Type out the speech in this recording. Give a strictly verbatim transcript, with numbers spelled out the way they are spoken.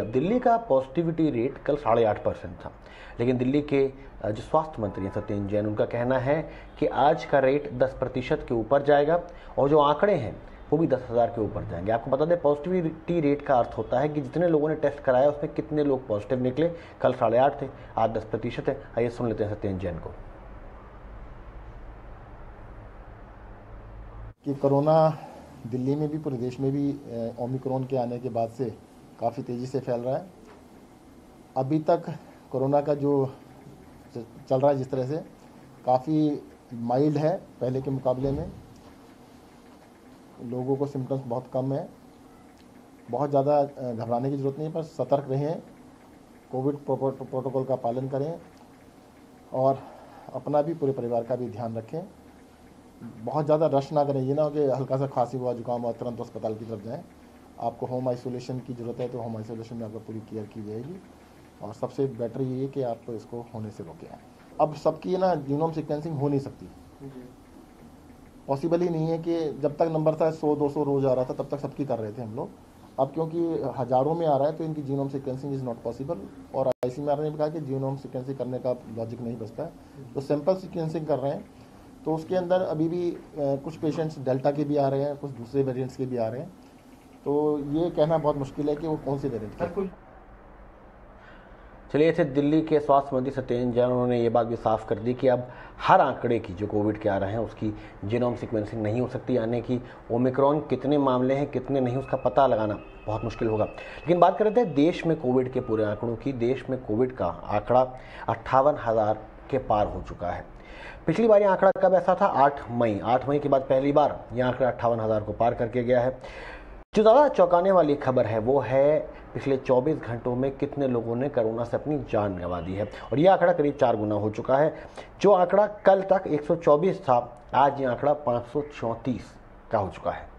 अब दिल्ली का positivity rate कल साढ़े आठ परसेंट था, लेकिन दिल्ली के जो स्वास्थ्य मंत्री हैं सत्येंद्र जैन, उनका कहना है कि आज का रेट दस प्रतिशत के ऊपर जाएगा और जो आंकड़े हैं वो भी दस हज़ार के ऊपर जाएंगे। आपको बता दें, पॉजिटिविटी रेट का अर्थ होता है कि जितने लोगों ने टेस्ट कराया उसमें कितने लोग पॉजिटिव निकले। कल साढ़े आठ थे, आज दस प्रतिशत है। आइए सुन लेते हैं सत्येंद्र जैन को। कि कोरोना दिल्ली में भी, प्रदेश में भी ओमिक्रोन के आने के बाद से काफ़ी तेज़ी से फैल रहा है। अभी तक कोरोना का जो चल रहा है जिस तरह से, काफ़ी माइल्ड है पहले के मुकाबले में। लोगों को सिम्टम्स बहुत कम है, बहुत ज़्यादा घबराने की ज़रूरत नहीं है, पर सतर्क रहें, कोविड प्रोटोकॉल का पालन करें और अपना भी, पूरे परिवार का भी ध्यान रखें। बहुत ज़्यादा रश ना करें, ये ना हो कि हल्का सा खांसी हुआ, जुकाम हुआ, तुरंत अस्पताल की तरफ जाएँ। आपको होम आइसोलेशन की ज़रूरत है तो होम आइसोलेशन में आपको पूरी केयर की जाएगी और सबसे बेटर ये है कि आप इसको होने से रोकें। अब सबकी ना जीनोम सीक्वेंसिंग हो नहीं सकती, पॉसिबल ही नहीं है। कि जब तक नंबर था सौ दो सौ रोज़ आ रहा था, तब तक सबकी कर रहे थे हम लोग। अब क्योंकि हज़ारों में आ रहा है तो इनकी genome sequencing is not possible. और आई सी मी आर ने भी कहा कि जीनोम सीक्वेंसिंग करने का लॉजिक नहीं बचता, तो सैम्पल सीक्वेंसिंग कर रहे हैं। तो उसके अंदर अभी भी कुछ पेशेंट्स डेल्टा के भी आ रहे हैं, कुछ दूसरे वेरियंट्स के भी आ रहे हैं, तो ये कहना बहुत मुश्किल है कि वो कौन सी वेरिएंट है। चलिए, थे दिल्ली के स्वास्थ्य मंत्री सत्येंद्र जैन। उन्होंने ये बात भी साफ कर दी कि अब हर आंकड़े की जो कोविड के आ रहे हैं उसकी जीनोम सीक्वेंसिंग नहीं हो सकती, यानी कि ओमिक्रॉन कितने मामले हैं कितने नहीं उसका पता लगाना बहुत मुश्किल होगा। लेकिन बात करते हैं देश में कोविड के पूरे आंकड़ों की। देश में कोविड का आंकड़ा अट्ठावन हज़ार के पार हो चुका है। पिछली बार यह आंकड़ा कब ऐसा था? आठ मई। आठ मई के बाद पहली बार यह आंकड़ा अट्ठावन हज़ार को पार करके गया है। जो ज़्यादा चौंकाने वाली खबर है वो है पिछले चौबीस घंटों में कितने लोगों ने कोरोना से अपनी जान गंवा दी है, और ये आंकड़ा करीब चार गुना हो चुका है। जो आंकड़ा कल तक एक सौ चौबीस था, आज ये आंकड़ा पाँच सौ चौंतीस का हो चुका है।